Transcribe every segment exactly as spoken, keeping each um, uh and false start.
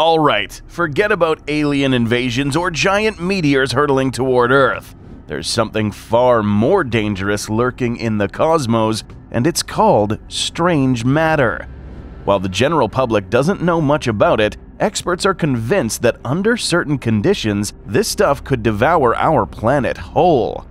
Alright, forget about alien invasions or giant meteors hurtling toward Earth. There's something far more dangerous lurking in the cosmos, and it's called strange matter. While the general public doesn't know much about it, experts are convinced that under certain conditions, this stuff could devour our planet whole.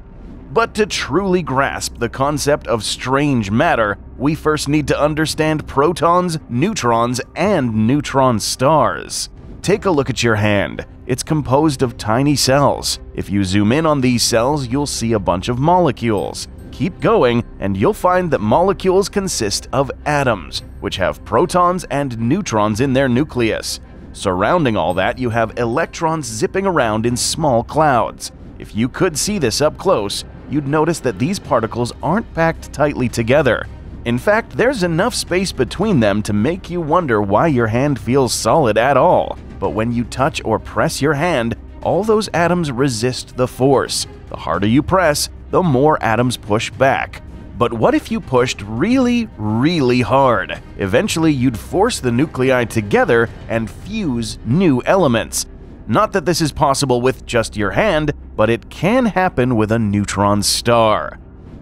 But to truly grasp the concept of strange matter, we first need to understand protons, neutrons, and neutron stars. Take a look at your hand. It's composed of tiny cells. If you zoom in on these cells, you'll see a bunch of molecules. Keep going, and you'll find that molecules consist of atoms, which have protons and neutrons in their nucleus. Surrounding all that, you have electrons zipping around in small clouds. If you could see this up close, you'd notice that these particles aren't packed tightly together. In fact, there's enough space between them to make you wonder why your hand feels solid at all. But when you touch or press your hand, all those atoms resist the force. The harder you press, the more atoms push back. But what if you pushed really, really hard? Eventually, you'd force the nuclei together and fuse new elements. Not that this is possible with just your hand, but it can happen with a neutron star.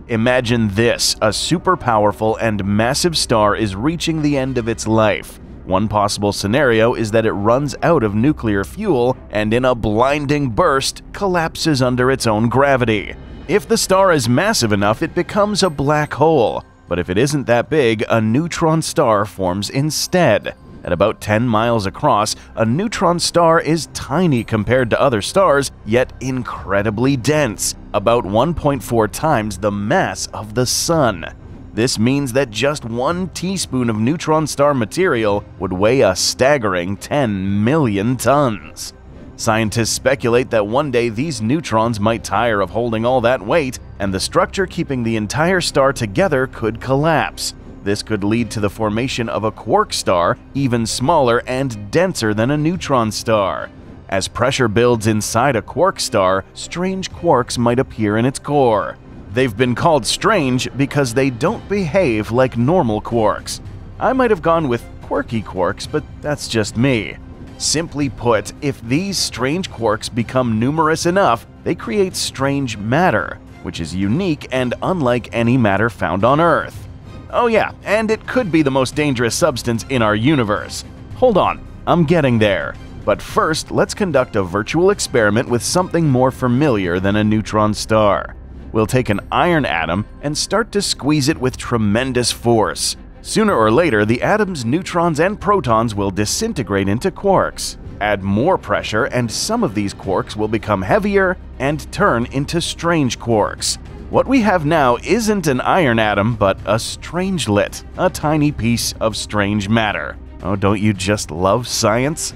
Imagine this, a super powerful and massive star is reaching the end of its life. One possible scenario is that it runs out of nuclear fuel and in a blinding burst collapses under its own gravity. If the star is massive enough, it becomes a black hole, but if it isn't that big, a neutron star forms instead. At about ten miles across, a neutron star is tiny compared to other stars, yet incredibly dense, about one point four times the mass of the Sun. This means that just one teaspoon of neutron star material would weigh a staggering ten million tons. Scientists speculate that one day these neutrons might tire of holding all that weight, and the structure keeping the entire star together could collapse. This could lead to the formation of a quark star, even smaller and denser than a neutron star. As pressure builds inside a quark star, strange quarks might appear in its core. They've been called strange because they don't behave like normal quarks. I might have gone with quirky quarks, but that's just me. Simply put, if these strange quarks become numerous enough, they create strange matter, which is unique and unlike any matter found on Earth. Oh yeah, and it could be the most dangerous substance in our universe. Hold on, I'm getting there. But first, let's conduct a virtual experiment with something more familiar than a neutron star. We'll take an iron atom and start to squeeze it with tremendous force. Sooner or later, the atom's neutrons and protons will disintegrate into quarks. Add more pressure and some of these quarks will become heavier and turn into strange quarks. What we have now isn't an iron atom, but a strangelet, a tiny piece of strange matter. Oh, don't you just love science?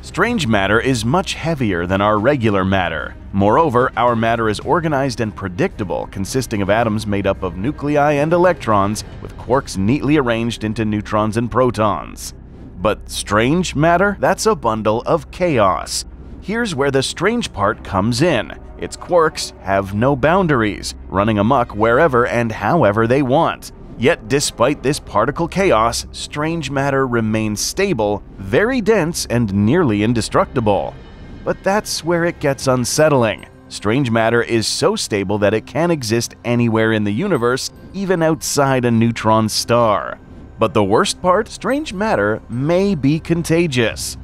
Strange matter is much heavier than our regular matter. Moreover, our matter is organized and predictable, consisting of atoms made up of nuclei and electrons, with quarks neatly arranged into neutrons and protons. But strange matter? That's a bundle of chaos. Here's where the strange part comes in. Its quarks have no boundaries, running amok wherever and however they want. Yet despite this particle chaos, strange matter remains stable, very dense, and nearly indestructible. But that's where it gets unsettling. Strange matter is so stable that it can exist anywhere in the universe, even outside a neutron star. But the worst part? Strange matter may be contagious.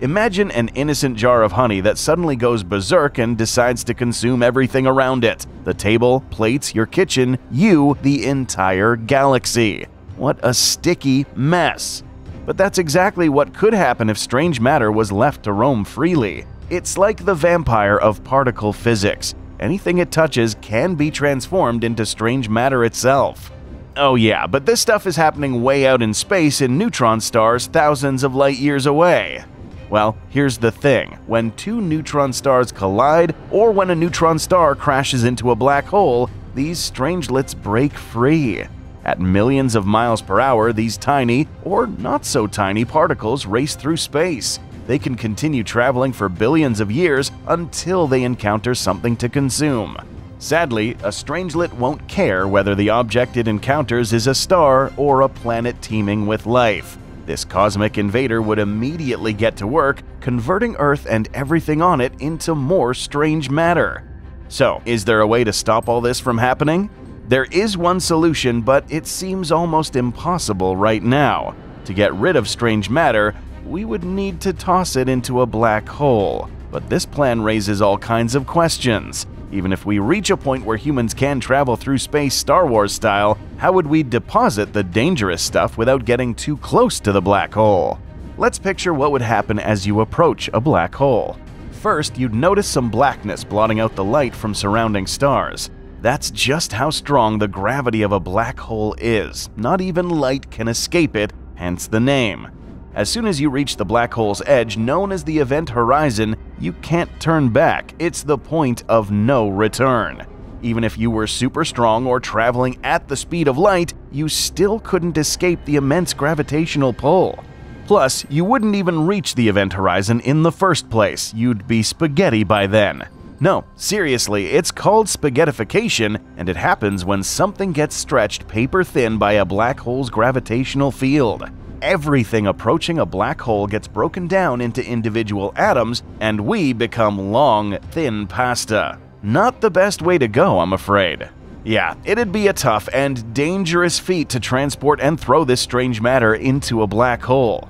Imagine an innocent jar of honey that suddenly goes berserk and decides to consume everything around it. The table, plates, your kitchen, you, the entire galaxy. What a sticky mess. But that's exactly what could happen if strange matter was left to roam freely. It's like the vampire of particle physics. Anything it touches can be transformed into strange matter itself. Oh yeah, but this stuff is happening way out in space in neutron stars thousands of light years away. Well, here's the thing. When two neutron stars collide, or when a neutron star crashes into a black hole, these strangelets break free. At millions of miles per hour, these tiny, or not so tiny, particles race through space. They can continue traveling for billions of years until they encounter something to consume. Sadly, a strangelet won't care whether the object it encounters is a star or a planet teeming with life. This cosmic invader would immediately get to work converting Earth and everything on it into more strange matter. So, is there a way to stop all this from happening? There is one solution, but it seems almost impossible right now. To get rid of strange matter, we would need to toss it into a black hole. But this plan raises all kinds of questions. Even if we reach a point where humans can travel through space Star Wars style, how would we deposit the dangerous stuff without getting too close to the black hole? Let's picture what would happen as you approach a black hole. First, you'd notice some blackness blotting out the light from surrounding stars. That's just how strong the gravity of a black hole is. Not even light can escape it, hence the name. As soon as you reach the black hole's edge, known as the event horizon, you can't turn back. It's the point of no return. Even if you were super strong or traveling at the speed of light, you still couldn't escape the immense gravitational pull. Plus, you wouldn't even reach the event horizon in the first place. You'd be spaghetti by then. No, seriously, it's called spaghettification, and it happens when something gets stretched paper thin by a black hole's gravitational field. Everything approaching a black hole gets broken down into individual atoms, and we become long, thin pasta. Not the best way to go, I'm afraid. Yeah, it'd be a tough and dangerous feat to transport and throw this strange matter into a black hole.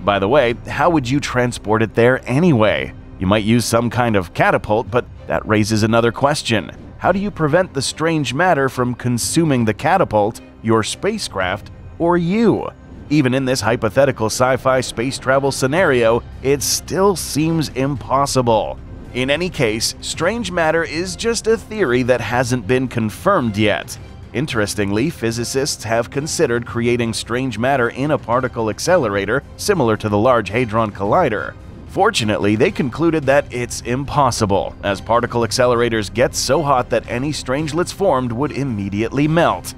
By the way, how would you transport it there anyway? You might use some kind of catapult, but that raises another question. How do you prevent the strange matter from consuming the catapult, your spacecraft, or you? Even in this hypothetical sci-fi space travel scenario, it still seems impossible. In any case, strange matter is just a theory that hasn't been confirmed yet. Interestingly, physicists have considered creating strange matter in a particle accelerator similar to the Large Hadron Collider. Fortunately, they concluded that it's impossible, as particle accelerators get so hot that any strangelets formed would immediately melt.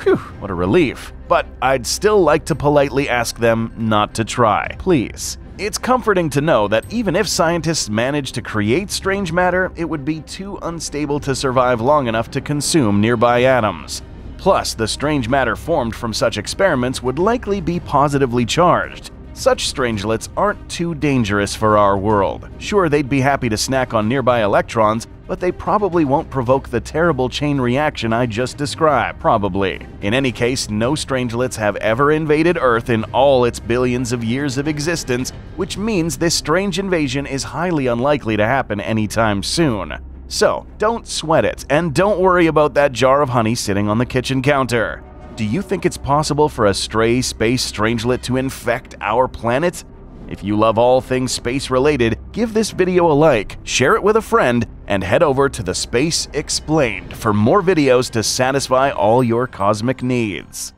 Phew, what a relief. But I'd still like to politely ask them not to try, please. It's comforting to know that even if scientists managed to create strange matter, it would be too unstable to survive long enough to consume nearby atoms. Plus, the strange matter formed from such experiments would likely be positively charged. Such strangelets aren't too dangerous for our world. Sure, they'd be happy to snack on nearby electrons, but they probably won't provoke the terrible chain reaction I just described, probably. In any case, no strangelets have ever invaded Earth in all its billions of years of existence, which means this strange invasion is highly unlikely to happen anytime soon. So, don't sweat it, and don't worry about that jar of honey sitting on the kitchen counter. Do you think it's possible for a stray space strangelet to infect our planet? If you love all things space-related, give this video a like, share it with a friend, and head over to the Space Explained for more videos to satisfy all your cosmic needs.